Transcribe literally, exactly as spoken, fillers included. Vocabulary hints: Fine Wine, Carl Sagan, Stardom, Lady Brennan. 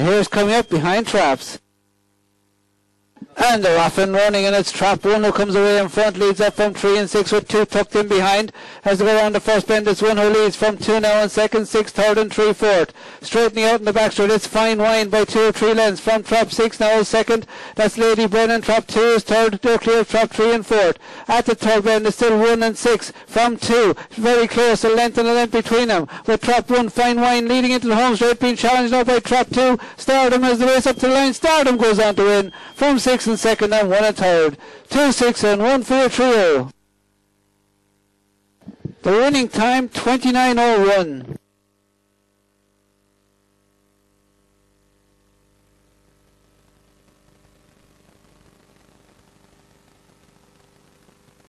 And here's coming up behind traps. And they're off and running, and it's Trap One who comes away in front, leads up from three and six with two tucked in behind. Has to go around the first bend, it's one who leads from two now and second, six, third and three, fourth. Straightening out in the back straight, it's Fine Wine by two or three lengths. From Trap Six now is second, that's Lady Brennan. Trap Two is third, they're clear of Trap Three and fourth. At the third bend, it's still one and six from two. Very close, a length and a length between them. With Trap One, Fine Wine leading into the home straight, being challenged now by Trap Two. Stardom has the race up to the line. Stardom goes on to win from six and second and one and third. Two six and one for a trio. The winning time twenty-nine oh one.